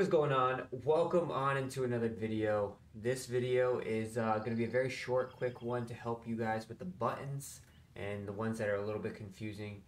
What is going on? Welcome on into another video. This video is going to be a very short, quick one to help you guys with the buttons and the ones that are a little bit confusing.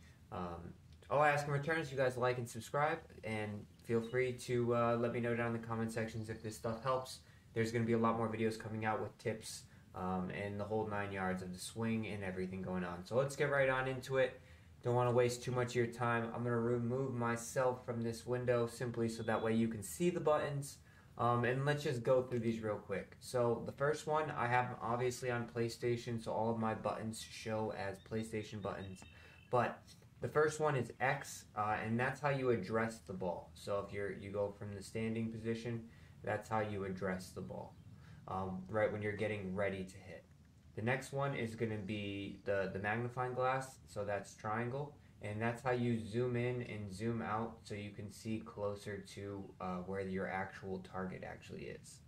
All I ask in return is you guys like and subscribe, and feel free to let me know down in the comment sections if this stuff helps. There's going to be a lot more videos coming out with tips and the whole 9 yards of the swing and everything going on. So let's get right on into it. Don't want to waste too much of your time. I'm going to remove myself from this window simply so that way you can see the buttons. And let's just go through these real quick. So the first one, I have obviously on PlayStation, so all of my buttons show as PlayStation buttons. But the first one is X, and that's how you address the ball. So if you go from the standing position, that's how you address the ball, right when you're getting ready to hit. The next one is going to be the magnifying glass, so that's triangle, and that's how you zoom in and zoom out so you can see closer to where your actual target actually is.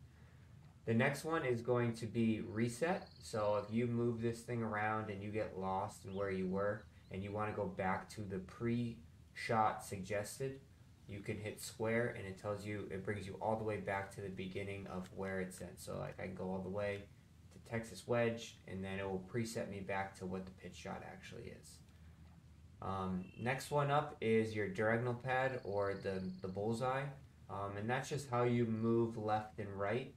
The next one is going to be reset, so if you move this thing around and you get lost in where you were and you want to go back to the pre-shot suggested, you can hit square and it tells you, it brings you all the way back to the beginning of where it's at. So like I can go all the way Texas wedge, and then it will preset me back to what the pitch shot actually is. Next one up is your diagonal pad, or the bullseye, and that's just how you move left and right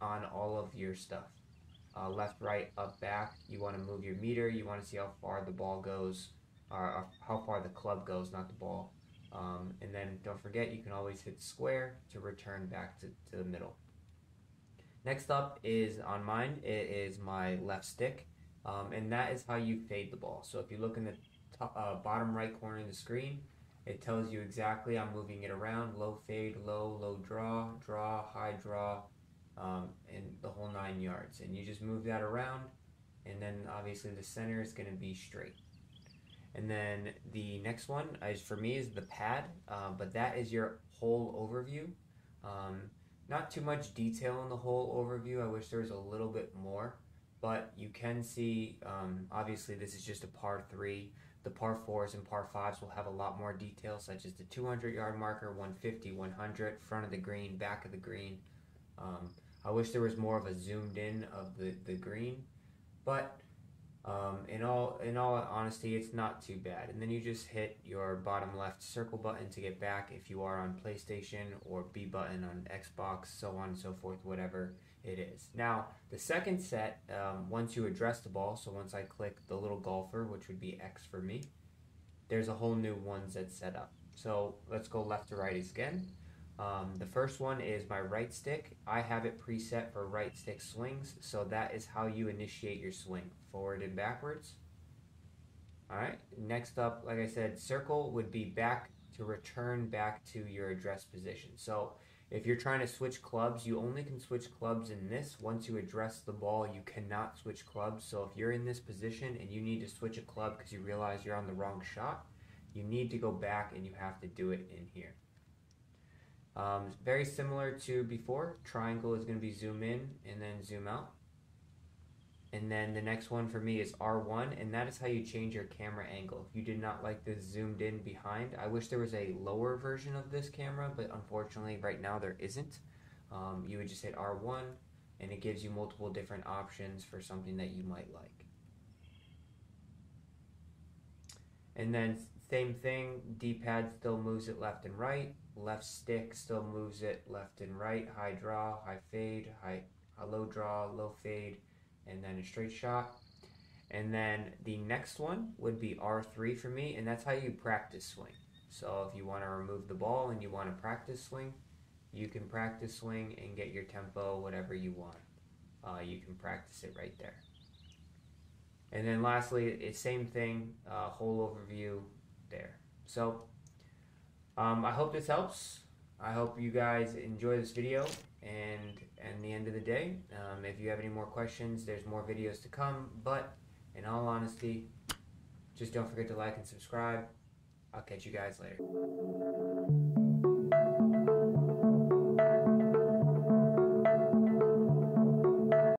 on all of your stuff. Left, right, up, back. You want to move your meter. You want to see how far the ball goes, or how far the club goes, not the ball. And then don't forget, you can always hit square to return back to the middle. Next up is on mine, it is my left stick, and that is how you fade the ball. So if you look in the top, bottom right corner of the screen, it tells you exactly, I'm moving it around, low fade, low, low draw, draw, high draw, and the whole 9 yards. And you just move that around, and then obviously the center is going to be straight. And then the next one is, for me, is the pad, but that is your whole overview. Not too much detail in the whole overview. I wish there was a little bit more, but you can see, obviously this is just a par 3. The par 4s and par 5s will have a lot more detail, such as the 200-yard marker, 150, 100, front of the green, back of the green. I wish there was more of a zoomed in of the green, but in all honesty, it's not too bad. And then you just hit your bottom left circle button to get back if you are on PlayStation, or B button on Xbox, so on and so forth, whatever it is. Now, the second set, once you address the ball, so once I click the little golfer, which would be X for me, there's a whole new one that's set up. So let's go left to right again. The first one is my right stick. I have it preset for right stick swings, so that is how you initiate your swing, forward and backwards. Alright, next up, like I said, circle would be back to return back to your address position. So if you're trying to switch clubs, you only can switch clubs in this. Once you address the ball, you cannot switch clubs. So if you're in this position and you need to switch a club because you realize you're on the wrong shot, you need to go back and you have to do it in here. Very similar to before, triangle is going to be zoom in and then zoom out. And then the next one for me is R1, and that is how you change your camera angle. If you did not like this zoomed in behind, I wish there was a lower version of this camera, but unfortunately right now there isn't. You would just hit R1, and it gives you multiple different options for something that you might like. And then same thing, D-pad still moves it left and right. Left stick still moves it left and right, high draw, high fade, low draw, low fade, and then a straight shot. And then the next one would be R3 for me, and that's how you practice swing. So if you want to remove the ball and you want to practice swing, you can practice swing and get your tempo, whatever you want. You can practice it right there. And then lastly, it's same thing, whole overview there. So I hope this helps. I hope you guys enjoy this video, and the end of the day, if you have any more questions, there's more videos to come, but in all honesty, just don't forget to like and subscribe. I'll catch you guys later.